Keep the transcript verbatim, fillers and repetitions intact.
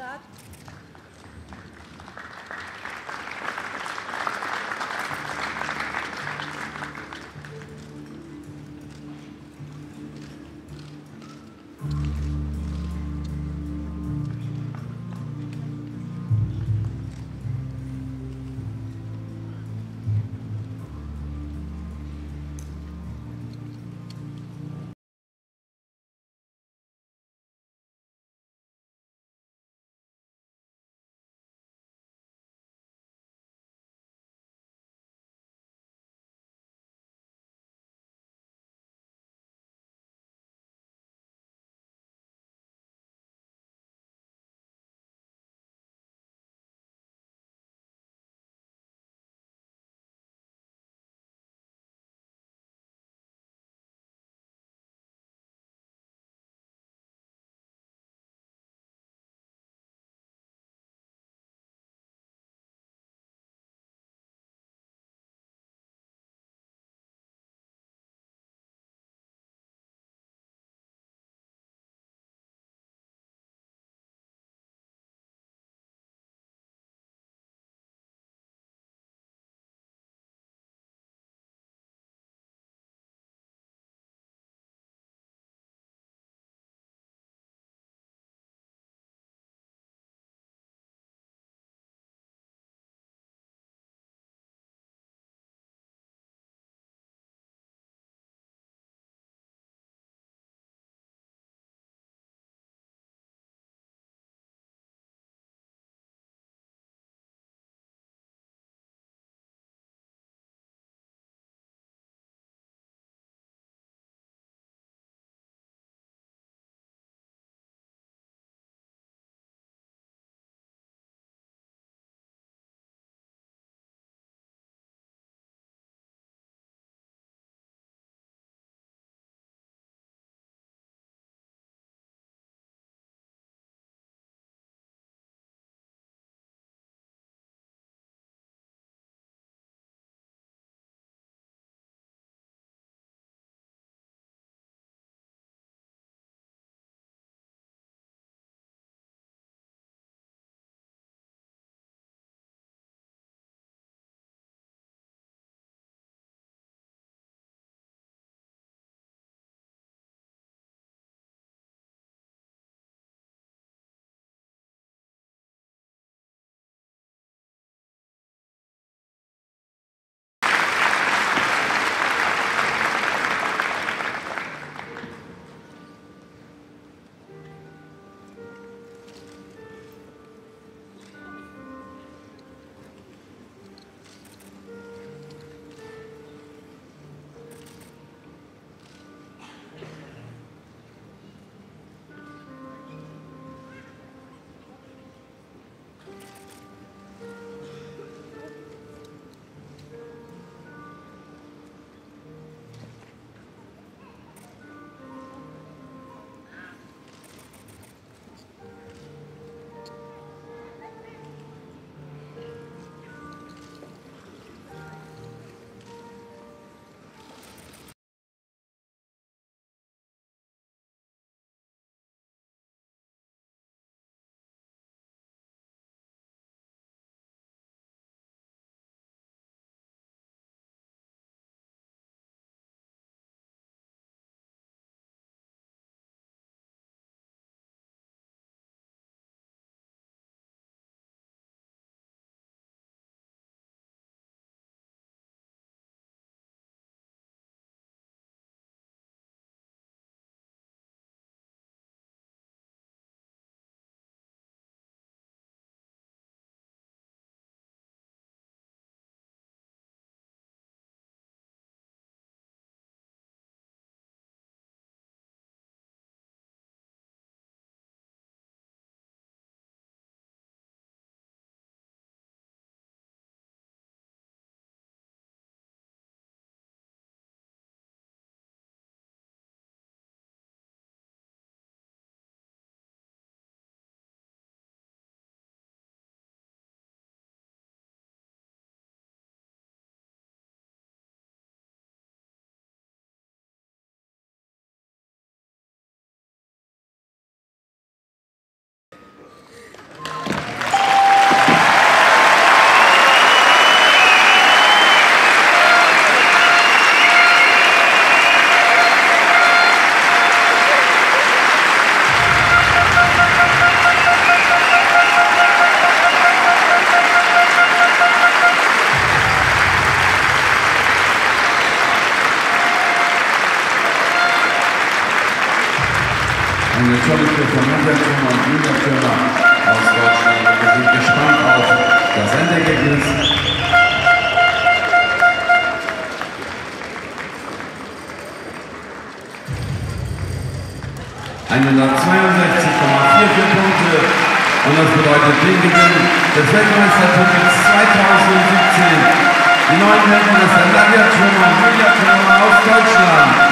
Start. Und jetzt soll ich hier von Nadja Thürmer und Julia Thürmer aus Deutschland. Wir sind gespannt auf das Endergebnis. hundertzweiundsechzig Komma vierundvierzig Punkte und das bedeutet den Gewinn des Weltmeistertitels zweitausendsiebzehn. Die neuen Weltmeister Nadja Thürmer und Julia Thürmer aus Deutschland.